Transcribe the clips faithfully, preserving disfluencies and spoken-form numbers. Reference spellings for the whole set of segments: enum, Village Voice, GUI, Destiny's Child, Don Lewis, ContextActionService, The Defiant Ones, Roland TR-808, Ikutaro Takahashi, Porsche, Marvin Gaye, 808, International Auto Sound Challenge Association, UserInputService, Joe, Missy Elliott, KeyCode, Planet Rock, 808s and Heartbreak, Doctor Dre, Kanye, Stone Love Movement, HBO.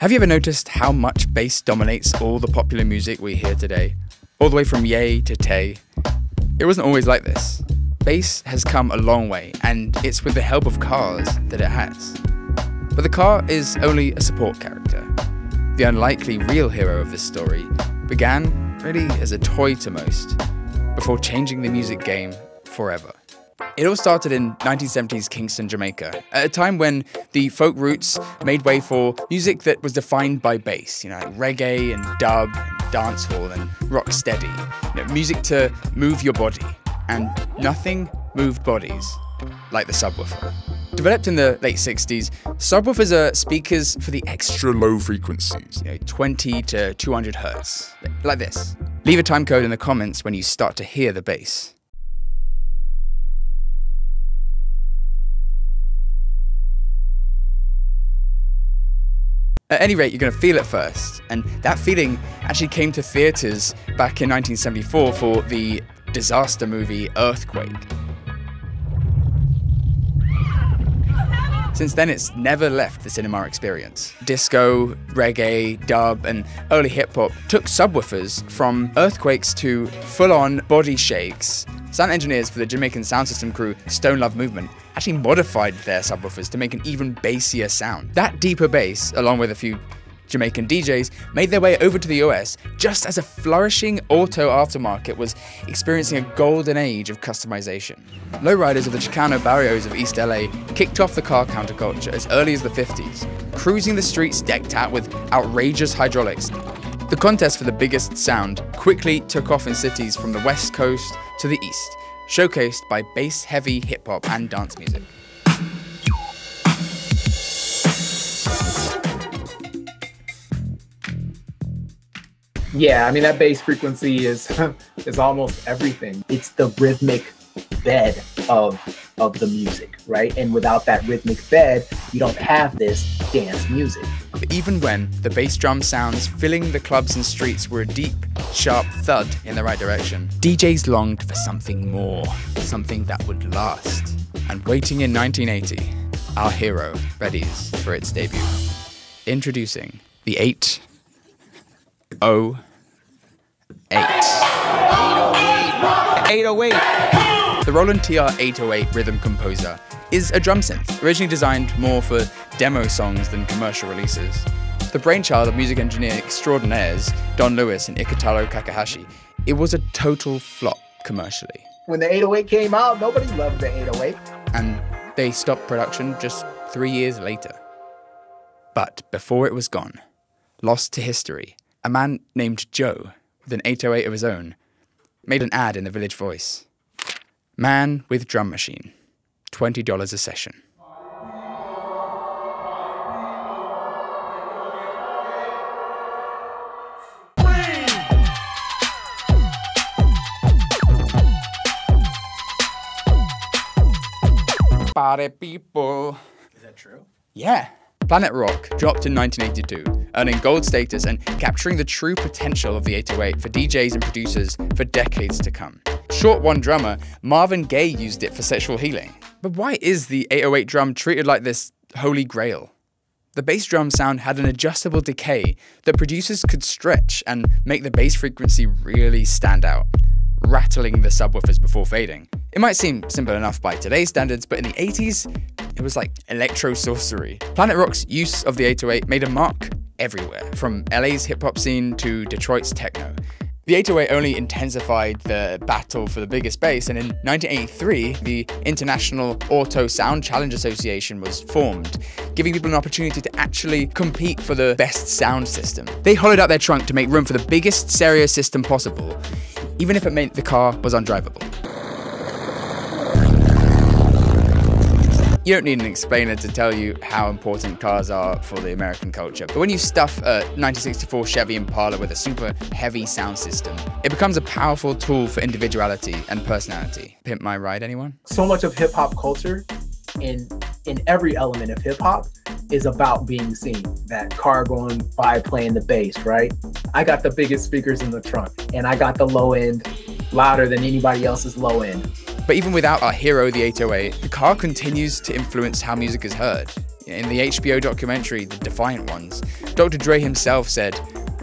Have you ever noticed how much bass dominates all the popular music we hear today? All the way from Ye to Tay. It wasn't always like this. Bass has come a long way, and it's with the help of cars that it has. But the car is only a support character. The unlikely real hero of this story began really as a toy to most, before changing the music game forever. It all started in nineteen seventies Kingston, Jamaica, at a time when the folk roots made way for music that was defined by bass, you know, like reggae and dub and dancehall and rocksteady, you know, music to move your body, and nothing moved bodies like the subwoofer. Developed in the late sixties, subwoofers are speakers for the extra low frequencies, you know, twenty to two hundred hertz, like this. Leave a time code in the comments when you start to hear the bass. At any rate, you're going to feel it first, and that feeling actually came to theatres back in nineteen seventy-four for the disaster movie Earthquake. Since then, it's never left the cinema experience. Disco, reggae, dub, and early hip-hop took subwoofers from earthquakes to full-on body shakes. Sound engineers for the Jamaican sound system crew Stone Love Movement actually modified their subwoofers to make an even bassier sound. That deeper bass, along with a few Jamaican D Js, made their way over to the U S just as a flourishing auto aftermarket was experiencing a golden age of customization. Lowriders of the Chicano barrios of East L A kicked off the car counterculture as early as the fifties, cruising the streets decked out with outrageous hydraulics. The contest for the biggest sound quickly took off in cities from the West Coast to the East, showcased by bass-heavy hip-hop and dance music. Yeah, I mean, that bass frequency is is almost everything. It's the rhythmic bed of of the music, right? And without that rhythmic bed, you don't have this dance music. But even when the bass drum sounds filling the clubs and streets were a deep, sharp thud in the right direction, D Js longed for something more, something that would last. And waiting in nineteen eighty, our hero readies for its debut. Introducing the eight oh eight. eight oh eight. The Roland T R eight oh eight rhythm composer is a drum synth, originally designed more for demo songs than commercial releases. The brainchild of music engineer extraordinaires Don Lewis and Ikutaro Takahashi, it was a total flop commercially. When the eight oh eight came out, nobody loved the eight oh eight. And they stopped production just three years later. But before it was gone, lost to history, a man named Joe, with an eight oh eight of his own, made an ad in the Village Voice. Man with drum machine, twenty dollars a session. Party people. Is that true? Yeah. Planet Rock dropped in nineteen eighty-two, earning gold status and capturing the true potential of the eight oh eight for D Js and producers for decades to come. Short one drummer, Marvin Gaye used it for sexual healing. But why is the eight oh eight drum treated like this holy grail? The bass drum sound had an adjustable decay that producers could stretch and make the bass frequency really stand out, rattling the subwoofers before fading. It might seem simple enough by today's standards, but in the eighties, it was like electro-sorcery. Planet Rock's use of the eight oh eight made a mark everywhere, from L A's hip-hop scene to Detroit's techno. The eight oh eight only intensified the battle for the biggest bass, and in nineteen eighty-three, the International Auto Sound Challenge Association was formed, giving people an opportunity to actually compete for the best sound system. They hollowed out their trunk to make room for the biggest stereo system possible, even if it meant the car was undrivable. You don't need an explainer to tell you how important cars are for the American culture, but when you stuff a nineteen sixty-four Chevy Impala with a super heavy sound system, it becomes a powerful tool for individuality and personality. Pimp my ride, anyone? So much of hip hop culture, in, in every element of hip hop, is about being seen. That car going by playing the bass, right? I got the biggest speakers in the trunk, and I got the low end louder than anybody else's low end. But even without our hero, the eight oh eight, the car continues to influence how music is heard. In the H B O documentary, The Defiant Ones, Doctor Dre himself said,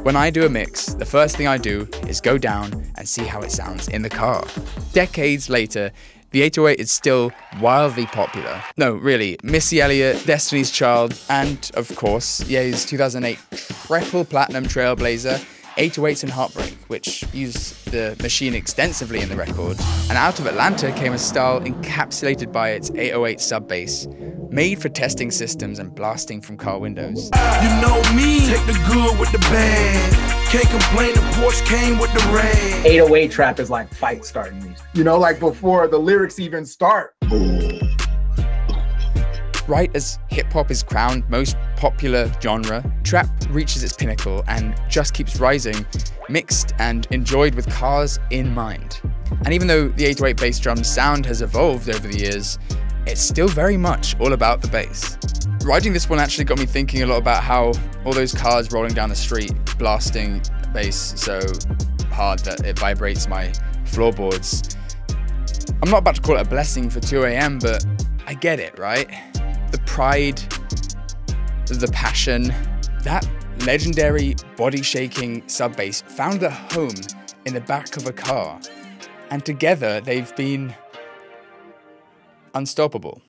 "When I do a mix, the first thing I do is go down and see how it sounds in the car." Decades later, the eight oh eight is still wildly popular. No, really, Missy Elliott, Destiny's Child, and of course, Ye's two thousand eight triple platinum trailblazer, eight oh eights and Heartbreak, which used the machine extensively in the record. And out of Atlanta came a style encapsulated by its eight oh eight sub-bass, made for testing systems and blasting from car windows. You know me, take the good with the bad. Can't complain, the Porsche came with the rain. eight oh eight trap is like fight starting music. You know, like before the lyrics even start. Right as hip-hop is crowned most popular genre, trap reaches its pinnacle and just keeps rising, mixed and enjoyed with cars in mind. And even though the eight oh eight bass drum sound has evolved over the years, it's still very much all about the bass. Writing this one actually got me thinking a lot about how all those cars rolling down the street, blasting bass so hard that it vibrates my floorboards. I'm not about to call it a blessing for two A M, but I get it, right? The pride, the passion, that legendary body-shaking sub-bass found a home in the back of a car, and together they've been unstoppable.